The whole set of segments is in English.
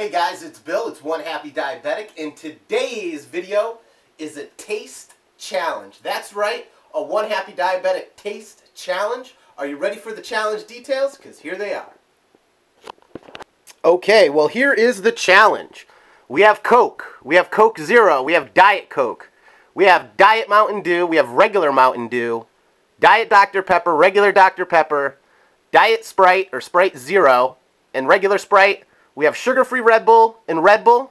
Hey guys, it's Bill, it's One Happy Diabetic, and today's video is a taste challenge. That's right, a One Happy Diabetic taste challenge. Are you ready for the challenge details? Because here they are. Okay, well here is the challenge. We have Coke Zero, we have Diet Coke, we have Diet Mountain Dew, we have Regular Mountain Dew, Diet Dr. Pepper, Regular Dr. Pepper, Diet Sprite or Sprite Zero, and Regular Sprite. We have sugar-free Red Bull and Red Bull.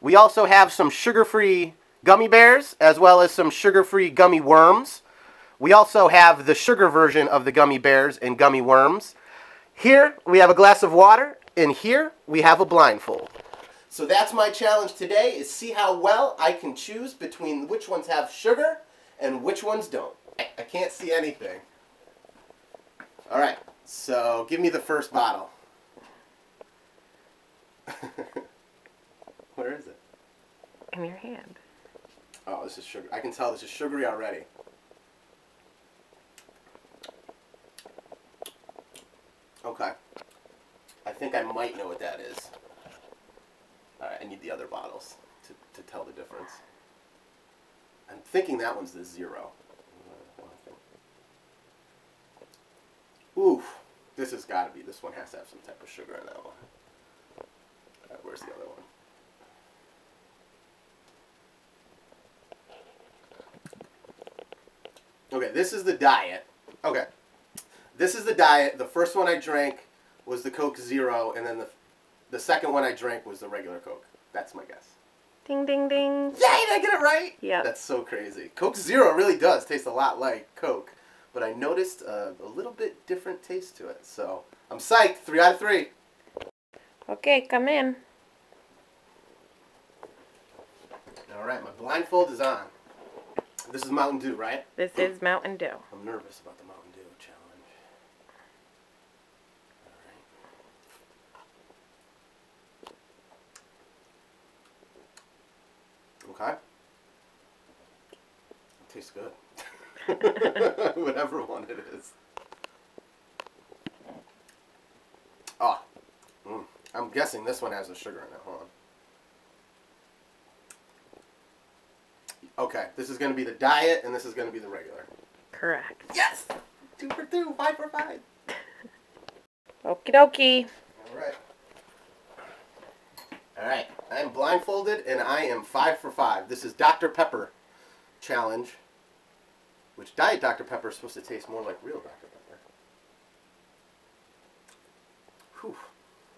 We also have some sugar-free gummy bears as well as some sugar-free gummy worms. We also have the sugar version of the gummy bears and gummy worms. Here we have a glass of water, and here we have a blindfold. So that's my challenge today, is see how well I can choose between which ones have sugar and which ones don't. I can't see anything. Alright, so give me the first bottle. Where is it? In your hand. Oh, this is sugar. I can tell this is sugary already. Okay. I think I might know what that is. Alright, I need the other bottles to tell the difference. I'm thinking that one's the zero. Oof. This has got to be. This one has to have some type of sugar in that one. Where's the other one? Okay, this is the diet. Okay. This is the diet. The first one I drank was the Coke Zero, and then the second one I drank was the regular Coke. That's my guess. Ding, ding, ding. Yay, did I get it right? Yeah. That's so crazy. Coke Zero really does taste a lot like Coke, but I noticed a little bit different taste to it. So I'm psyched. 3 out of 3. Okay, come in. Alright, my blindfold is on. This is Mountain Dew, right? This is Mountain Dew. I'm nervous about the Mountain Dew challenge. Alright. Okay. It tastes good. Whatever one it is. Ah. Mm. I'm guessing this one has the sugar in it. Hold on. Okay, this is going to be the diet, and this is going to be the regular. Correct. Yes! 2 for 2, 5 for 5. Okie dokie. All right. All right, I am blindfolded, and I am 5 for 5. This is Dr. Pepper challenge, which Diet Dr. Pepper is supposed to taste more like real Dr. Pepper. Whew.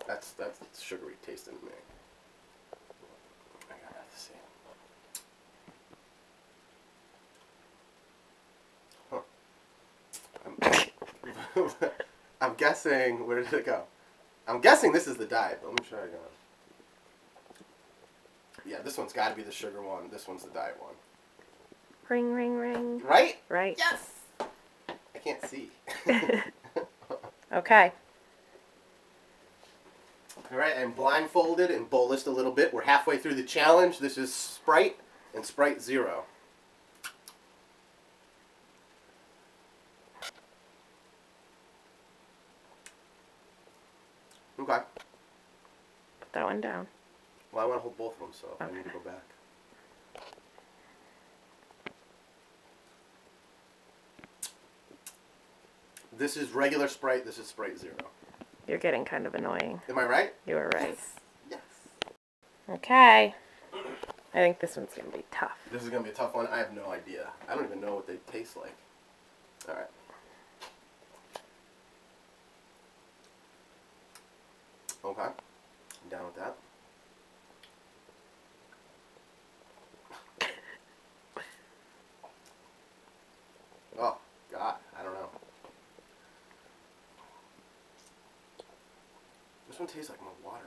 That's sugary tasting to me. I gotta have to see. Huh. I'm guessing, where did it go? I'm guessing this is the diet, but let me try again. Yeah, this one's gotta be the sugar one. This one's the diet one. Ring, ring, ring. Right? Right. Yes! I can't see. Okay. Alright, I'm blindfolded and bolused a little bit. We're halfway through the challenge. This is Sprite and Sprite Zero. Okay. Put that one down. Well, I want to hold both of them, so okay. I need to go back. This is regular Sprite. This is Sprite Zero. You're getting kind of annoying. Am I right? You are right. Yes. Okay. I think this one's going to be tough. This is going to be a tough one. I have no idea. I don't even know what they taste like. All right. Okay. I'm down with that. Oh, God. I don't know. This one tastes like more watery.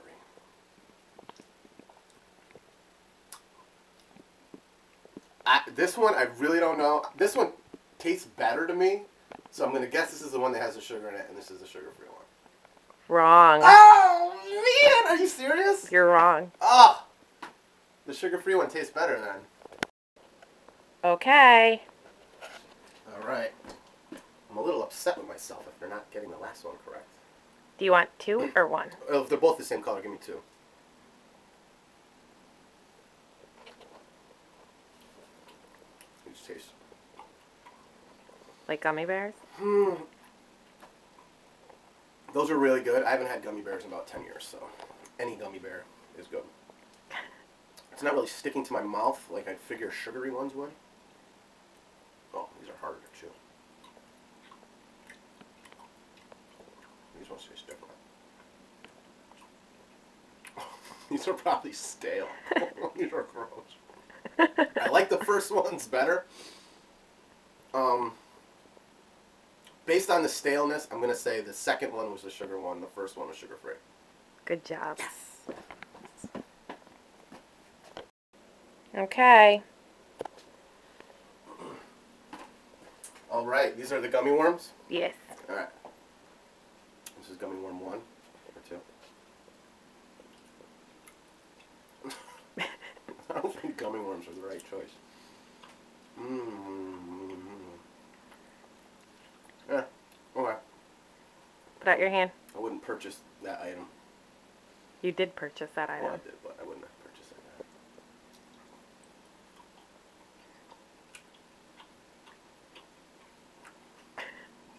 This one, I really don't know. This one tastes better to me, so I'm going to guess this is the one that has the sugar in it, and this is the sugar-free one. Wrong. Oh, man! Are you serious? You're wrong. Oh! The sugar-free one tastes better, then. Okay. All right. I'm a little upset with myself if they're not getting the last one correct. Do you want 2 or 1? If they're both the same color, give me 2. taste. Like gummy bears? Mm. Those are really good. I haven't had gummy bears in about 10 years, so any gummy bear is good. It's not really sticking to my mouth like I'd figure sugary ones would. Oh, these are harder to chew. These ones taste different. These are probably stale. These are gross. I like the first ones better. Based on the staleness, I'm going to say the second one was the sugar one. The first one was sugar-free. Good job. Yes. Okay. All right. These are the gummy worms? Yes. All right. This is gummy worm 1 or 2. I don't think gummy worms are the right choice. Yeah, okay. Put out your hand. I wouldn't purchase that item. You did purchase that item. Well, I did, but I wouldn't have purchased that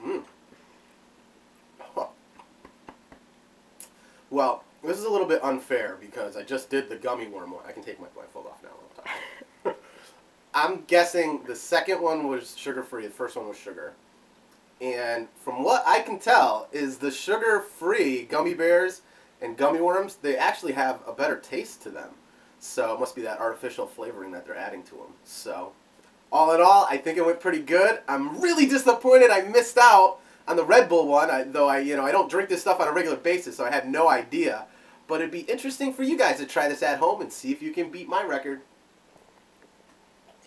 item. Well, this is a little bit unfair because I just did the gummy worm one. I can take my blindfold off now. I'm guessing the second one was sugar-free. The first one was sugar. And from what I can tell is the sugar-free gummy bears and gummy worms, they actually have a better taste to them. So it must be that artificial flavoring that they're adding to them. So all in all, I think it went pretty good. I'm really disappointed I missed out on the Red Bull one, I don't drink this stuff on a regular basis, so I had no idea. But it'd be interesting for you guys to try this at home and see if you can beat my record.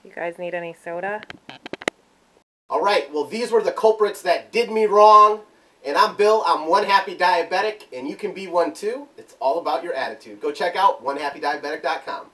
Do you guys need any soda? All right, well, these were the culprits that did me wrong. And I'm Bill, I'm One Happy Diabetic, and you can be one too. It's all about your attitude. Go check out onehappydiabetic.com.